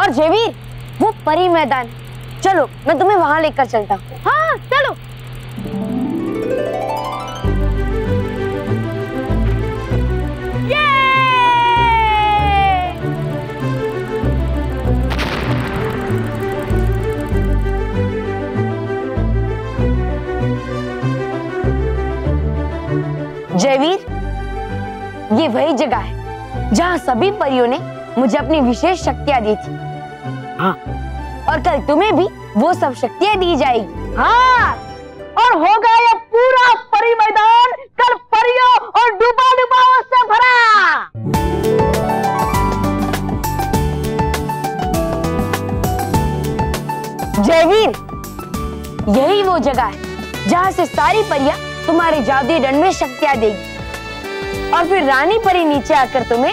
और जयवीर वो परी मैदान, चलो मैं तुम्हें वहां लेकर चलता हूँ। हाँ चलो। जयवीर, ये वही जगह है जहाँ सभी परियों ने मुझे अपनी विशेष शक्तियाँ दी थी। हाँ। और कल तुम्हें भी वो सब शक्तियाँ दी जाएगी। हाँ। और होगा ये पूरा परी मैदान कल परियों और डुबाडुबाओं से भरा। जयवीर, यही वो जगह है जहाँ से सारी परियां तुम्हारे जादुई दंड में शक्तियाँ देगी और फिर रानी परी नीचे आकर तुम्हें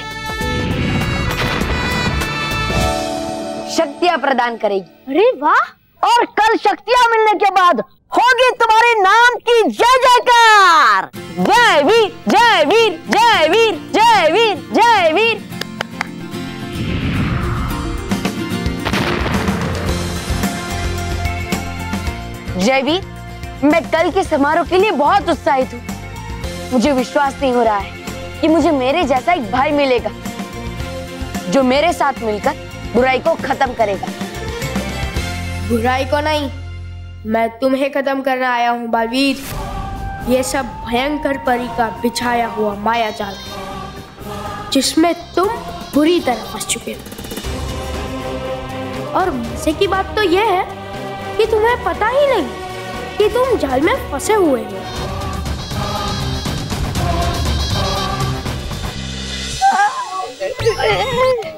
शक्तियाँ प्रदान करेगी। अरे वाह! और कल शक्तियाँ मिलने के बाद होगी तुम्हारे नाम की जय जयकार। जयवीर जयवीर जयवीर जयवीर जयवीर। जयवीर, मैं कल के समारोह के लिए बहुत उत्साहित हूँ। मुझे विश्वास नहीं हो रहा है कि मुझे मेरे जैसा एक भाई मिलेगा जो मेरे साथ मिलकर बुराई को खत्म करेगा। बुराई को नहीं, मैं तुम्हें खत्म करने आया हूँ बालवीर। ये सब भयंकर परी का बिछाया हुआ मायाजाल जिसमें तुम बुरी तरह फंस चुके हो। और मजे की बात तो यह है कि तुम्हें पता ही नहीं कि तुम जाल में फंसे हुए हो।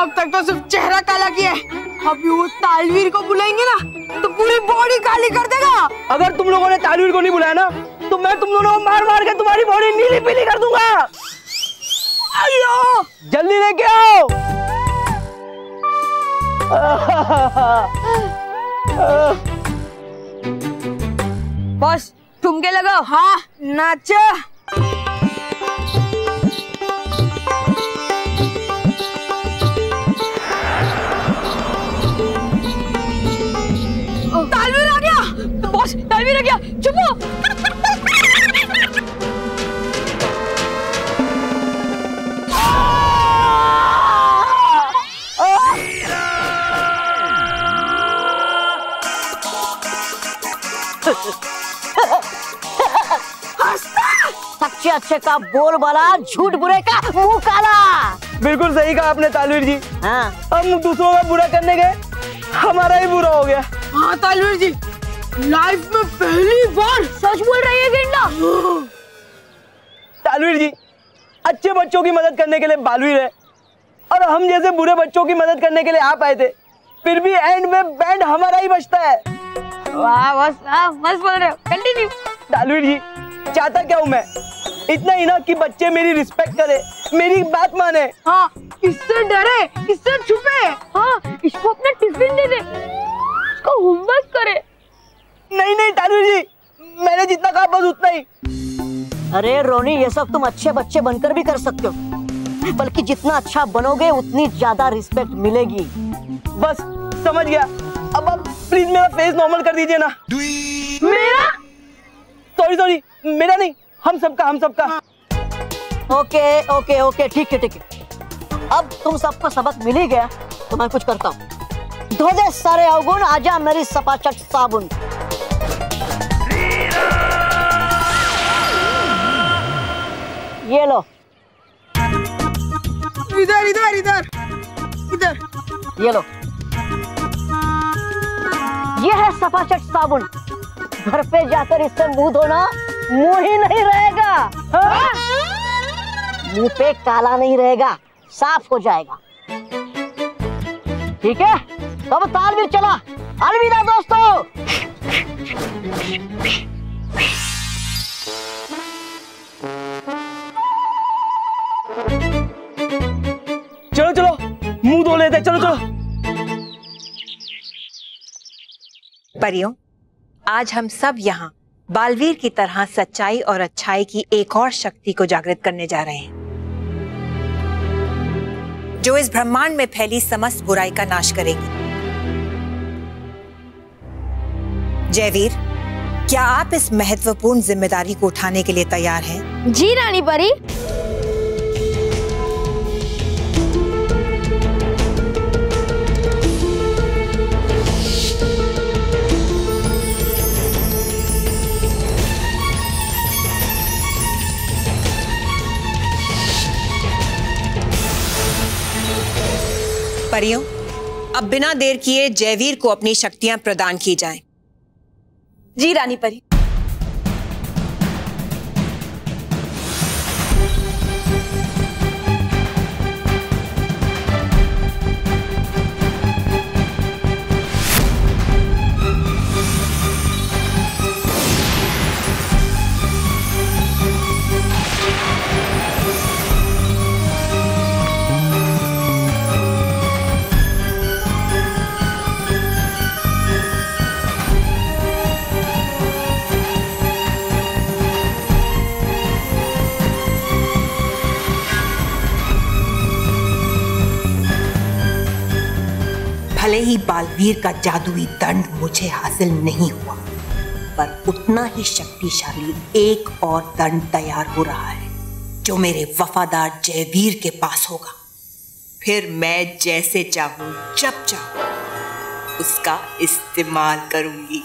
अब तक तो सिर्फ चेहरा काला किया है, अभी वो तालवीर को बुलाएंगे ना तो पूरी बॉडी काली कर देगा। अगर तुम लोगों ने तालवीर को नहीं बुलाया ना तो मैं तुम लोगों को मार मार के तुम्हारी बॉडी नीली पीली कर दूंगा। अयो, जल्दी लेके आओ। बस ठुमके लगाओ। हाँ, नाचा। तालवीर आ गया, चुप हो। सच्चे अच्छे का बोल बाला, झूठ बुरे का मुंह काला। बिल्कुल सही कहा आपने तालवीर जी। हाँ, हम दूसरों का बुरा करने गए, हमारा ही बुरा हो गया। हाँ तालवीर जी, लाइफ में पहली बार सच बोल रही है गिंडा। तालवीर जी, अच्छे बच्चों की मदद करने के लिए बालवीर है और हम जैसे बुरे बच्चों की मदद करने के लिए आप आए थे, फिर भी एंड में बैंड हमारा ही बजता है। वाह, बस बोल रहे हो, कंटिन्यू। तालवीर जी, चाहता क्या हूँ मैं, इतना ही ना कि बच्चे मेरी रिस्पेक्ट करे, मेरी बात माने। हाँ, इससे डरे, इससे छुपे। हाँ, इसको अपना टिफिन दे दे, इसको होमवर्क करे। नहीं नहीं तालवीर जी, मैंने जितना कहा बस उतना ही। अरे रोनी, ये सब तुम अच्छे बच्चे बनकर भी कर सकते हो, बल्कि जितना अच्छा बनोगे उतनी ज्यादा रिस्पेक्ट मिलेगी। बस समझ गया। अब आप प्लीज मेरा फेस नॉर्मल कर दीजिए ना। मेरा? सॉरी, मेरा नहीं, हम सबका। ओके, ठीक है। अब तुम सबको सबक मिल ही गया तो मैं कुछ करता हूँ। धो दे सारे अवगुण, आजा मेरी सपाचट साबुन। ये लो। इधर। ये लो, ये है सफाचट साबुन। घर पे जाकर इससे मुंह धोना, मुंह ही नहीं रहेगा। हाँ? मुंह पे काला नहीं रहेगा, साफ हो जाएगा। ठीक है, तब तालवीर चला। अलविदा दोस्तों। है, चलो चलो। परियों, आज हम सब यहाँ बालवीर की तरह सच्चाई और अच्छाई की एक और शक्ति को जागृत करने जा रहे हैं, जो इस ब्रह्मांड में फैली समस्त बुराई का नाश करेगी। जयवीर, क्या आप इस महत्वपूर्ण जिम्मेदारी को उठाने के लिए तैयार हैं? जी रानी परी। परियों, अब बिना देर किए जयवीर को अपनी शक्तियां प्रदान की जाएं। जी रानी परी। भले ही बालवीर का जादुई दंड मुझे हासिल नहीं हुआ, पर उतना ही शक्तिशाली एक और दंड तैयार हो रहा है जो मेरे वफादार जयवीर के पास होगा। फिर मैं जैसे चाहूं, जब चाहूं, उसका इस्तेमाल करूंगी।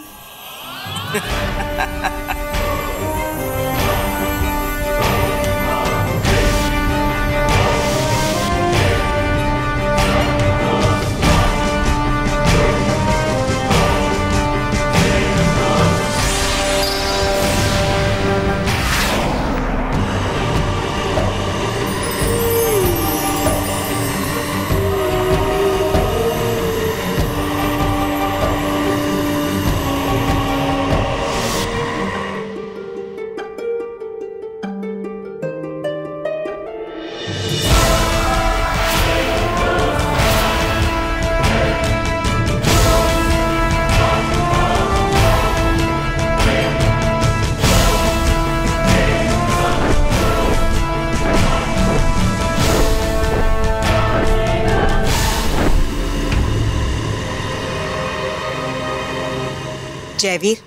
जयवीर,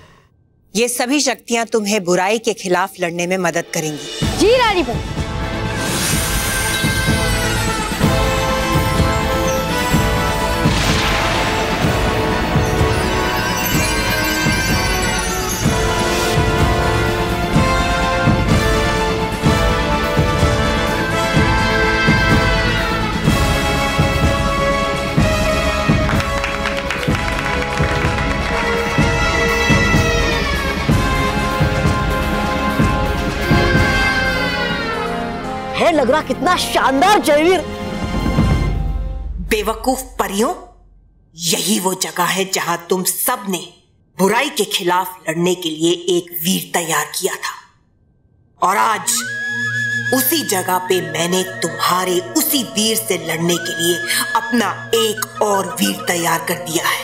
ये सभी शक्तियां तुम्हें बुराई के खिलाफ लड़ने में मदद करेंगी। जी रानी परी। लग रहा कितना शानदार जयवीर। बेवकूफ परियों, यही वो जगह है जहां तुम सब ने बुराई के खिलाफ लड़ने के लिए एक वीर तैयार किया था, और आज उसी जगह पे मैंने तुम्हारे उसी वीर से लड़ने के लिए अपना एक और वीर तैयार कर दिया है।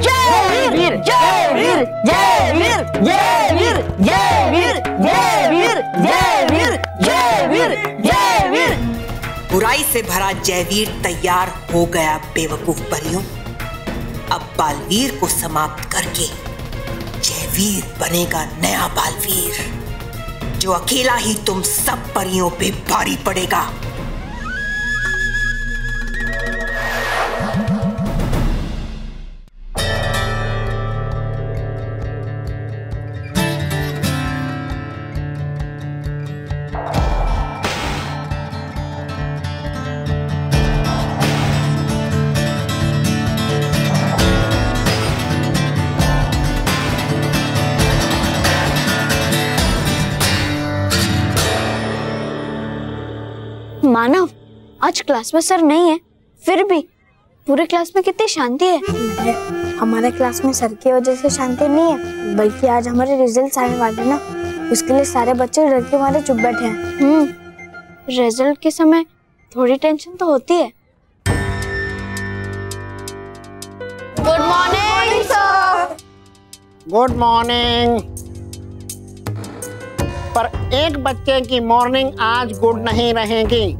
जयवीर, जयवीर, जयवीर, जयवीर, जयवीर, जयवीर, जयवीर, जयवीर, जयवीर। बुराई से भरा जयवीर तैयार हो गया। बेवकूफ परियों, अब बालवीर को समाप्त करके जयवीर बनेगा नया बालवीर, जो अकेला ही तुम सब परियों पे भारी पड़ेगा। मानव, आज क्लास में सर नहीं है, फिर भी पूरे क्लास में कितनी शांति है। हमारे क्लास में सर की वजह से शांति नहीं है, बल्कि आज हमारे रिजल्ट आने वाले ना, उसके लिए सारे बच्चे डर के मारे चुप बैठे हैं। रिजल्ट के समय थोड़ी टेंशन तो होती है। Good morning sir. Good morning. पर एक बच्चे की मॉर्निंग आज गुड नहीं रहेगी,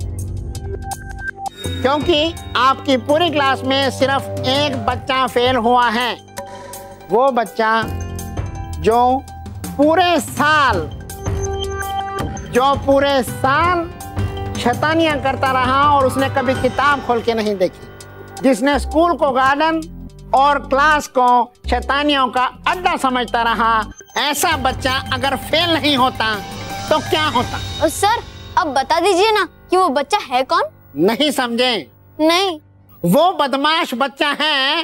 क्योंकि आपकी पूरी क्लास में सिर्फ एक बच्चा फेल हुआ है। वो बच्चा जो पूरे साल शैतानियां करता रहा और उसने कभी किताब खोल के नहीं देखी, जिसने स्कूल को गार्डन और क्लास को शैतानियों का अड्डा समझता रहा, ऐसा बच्चा अगर फेल नहीं होता तो क्या होता? और सर अब बता दीजिए ना कि वो बच्चा है कौन? नहीं समझे? नहीं, वो बदमाश बच्चा है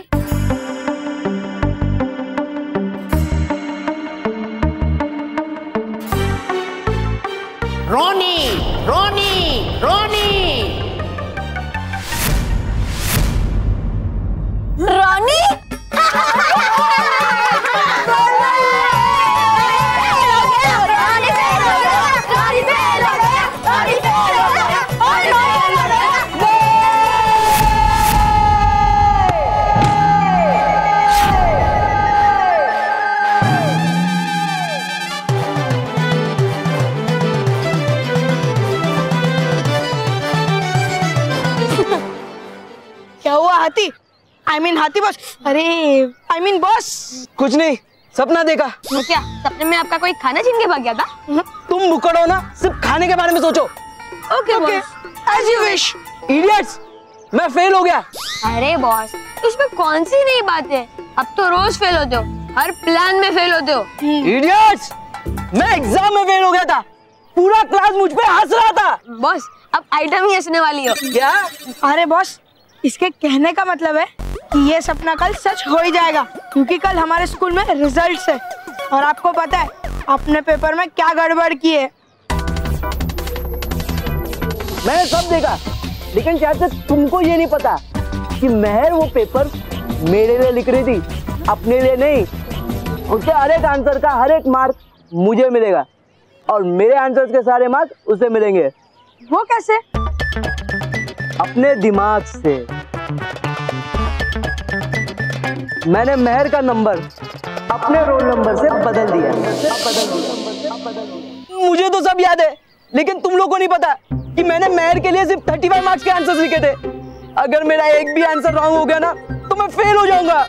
रोनी। रोनी रोनी रोनी हाथी बॉस। अरे बॉस कुछ नहीं, सपना देखा। क्या सपने में आपका कोई खाना छीन के भाग गया था? तुम मुकड़ हो ना, सिर्फ खाने के बारे में सोचो। Okay as you wish. Idiots, मैं फेल हो गया। अरे बॉस इसमें कौन सी नई बात है, अब तो रोज फेल होते हो, हर प्लान में फेल होते हो। इडियट्स, मैं एग्जाम में फेल हो गया था, पूरा क्लास मुझ पे हंस रहा था। बॉस अब आइटम ही हंसने वाली हो क्या? अरे बॉस इसके कहने का मतलब है कि ये सपना कल सच हो ही जाएगा, क्योंकि कल हमारे स्कूल में रिजल्ट्स है और आपको पता है आपने पेपर में क्या गड़बड़ की है। मैंने सब देखा, लेकिन शायद से तुमको ये नहीं पता कि मेहर वो पेपर मेरे लिए लिख रही थी, अपने लिए नहीं। उसके हर एक आंसर का हर एक मार्क मुझे मिलेगा और मेरे आंसर्स के सारे मार्क उसे मिलेंगे। वो कैसे? अपने दिमाग से। मैंने मेहर का नंबर अपने रोल नंबर से बदल दिया। मुझे तो सब याद है, लेकिन तुम लोगों को नहीं पता कि मैंने मेहर के लिए सिर्फ 35 मार्क्स के आंसर्स लिखे थे। अगर मेरा एक भी आंसर रॉन्ग हो गया ना तो मैं फेल हो जाऊंगा।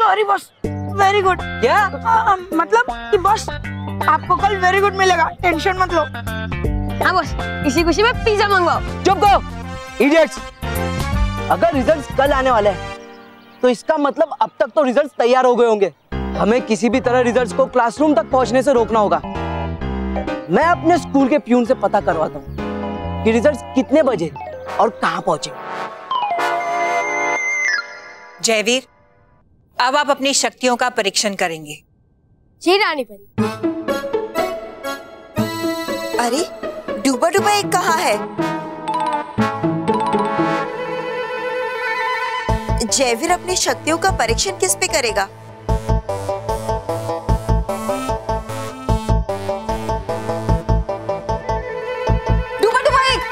Sorry boss. Very good. क्या मतलब कि बॉस आपको कल वेरी गुड मिलेगा, टेंशन मत लो। हाँ बॉस, इसी खुशी में पिज्जा मंगवाओ। चुप करो इडियट्स। अगर रिजल्ट्स कल आने वाले हैं तो इसका मतलब अब तक तो रिजल्ट्स तैयार हो गए होंगे। हमें किसी भी तरह रिजल्ट्स को क्लासरूम तक पहुंचने से रोकना होगा। मैं अपने स्कूल के प्यून से पता करवाता हूँ कि रिजल्ट्स कितने बजे और कहाँ पहुंचे। जयवीर, अब आप अपनी शक्तियों का परीक्षण करेंगे। जी रानी परी। अरे डूबा डूबा एक कहाँ है? जयवीर अपनी शक्तियों का परीक्षण किस पे करेगा? डूबा डूबा एक,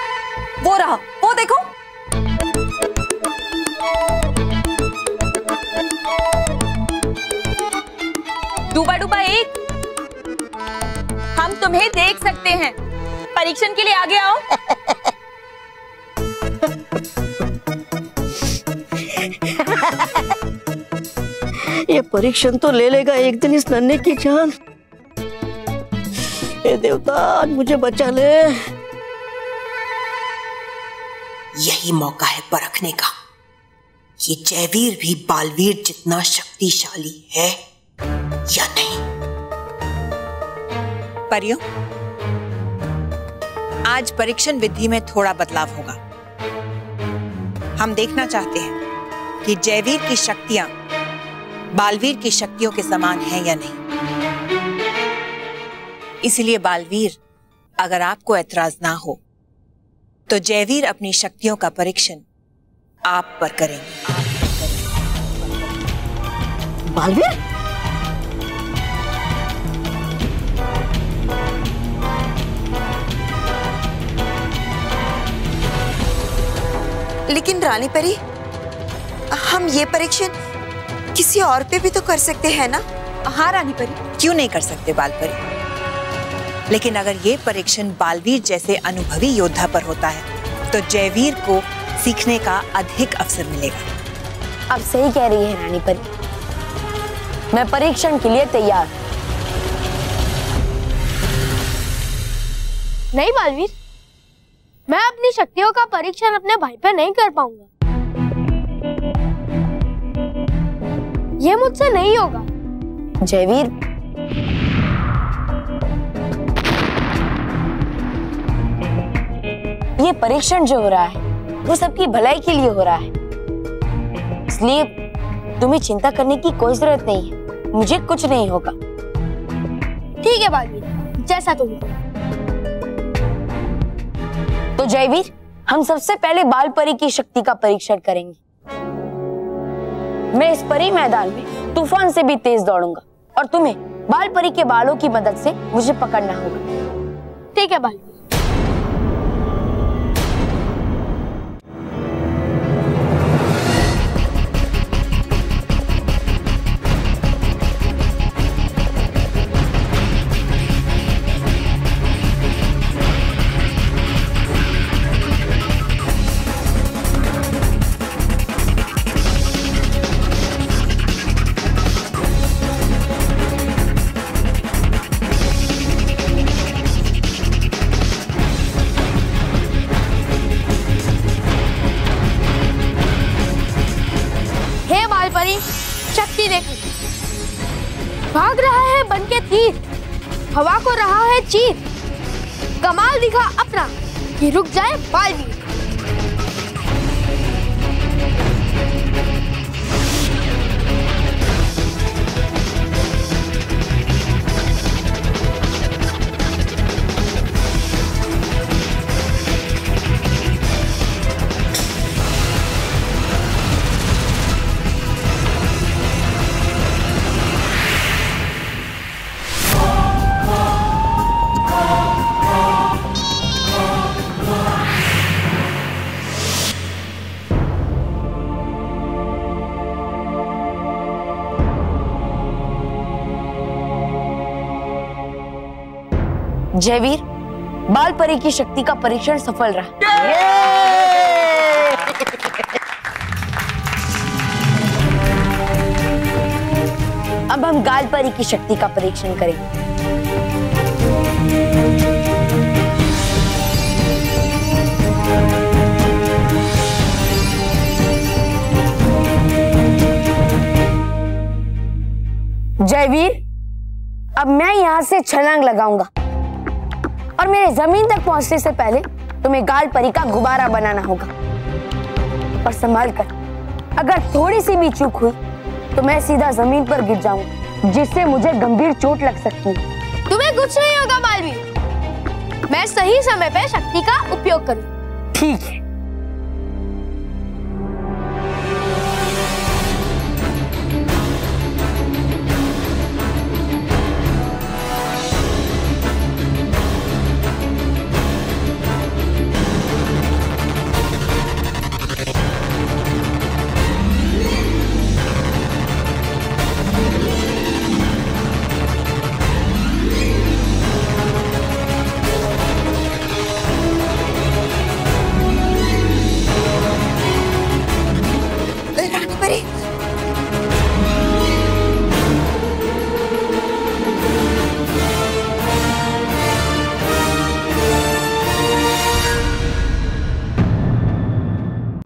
वो रहा, वो देखो। डूबा डूबा एक, हम तुम्हें देख सकते हैं, परीक्षण के लिए आगे आओ। ये परीक्षण तो ले लेगा एक दिन इस नन्हे की जान। हे देवता आज मुझे बचा ले। यही मौका है परखने का ये जयवीर भी बालवीर जितना शक्तिशाली है या नहीं। परियों, आज परीक्षण विधि में थोड़ा बदलाव होगा। हम देखना चाहते हैं कि जयवीर की शक्तियां बालवीर की शक्तियों के समान हैं या नहीं। इसलिए बालवीर, अगर आपको ऐतराज ना हो तो जयवीर अपनी शक्तियों का परीक्षण आप पर करेंगे। बालवीर लेकिन रानी परी, हम ये परीक्षण किसी और पे भी तो कर सकते हैं ना? हाँ रानी परी, क्यों नहीं कर सकते बाल परी। लेकिन अगर ये परीक्षण बालवीर जैसे अनुभवी योद्धा पर होता है तो जयवीर को सीखने का अधिक अवसर मिलेगा। आप सही कह रही है रानी परी, मैं परीक्षण के लिए तैयार। नहीं बालवीर, मैं अपनी शक्तियों का परीक्षण अपने भाई पर नहीं कर पाऊंगा, ये मुझसे नहीं होगा। जयवीर, ये परीक्षण जो हो रहा है वो सबकी भलाई के लिए हो रहा है, इसलिए तुम्हें चिंता करने की कोई जरूरत नहीं है। मुझे कुछ नहीं होगा। ठीक है बालवीर, जैसा तुम। तो जयवीर, हम सबसे पहले बाल परी की शक्ति का परीक्षण करेंगे। मैं इस परी मैदान में तूफान से भी तेज दौड़ूंगा और तुम्हें बाल परी के बालों की मदद से मुझे पकड़ना होगा। ठीक है बाल। शक्ति देखो, भाग रहा है बनके तीर, हवा को रहा है चीर, कमाल दिखा अपना कि रुक जाए बालवीर। जयवीर, बाल परी की शक्ति का परीक्षण सफल रहा। अब हम गाल परी की शक्ति का परीक्षण करेंगे। जयवीर, अब मैं यहाँ से छलांग लगाऊंगा और मेरे जमीन तक पहुंचने से पहले तुम्हें गाल परी का गुब्बारा बनाना होगा। और संभाल कर, अगर थोड़ी सी भी चूक हुई तो मैं सीधा जमीन पर गिर जाऊंगा, जिससे मुझे गंभीर चोट लग सकती है। तुम्हें कुछ नहीं होगा बालवीर, मैं सही समय पे शक्ति का उपयोग करूं। ठीक है।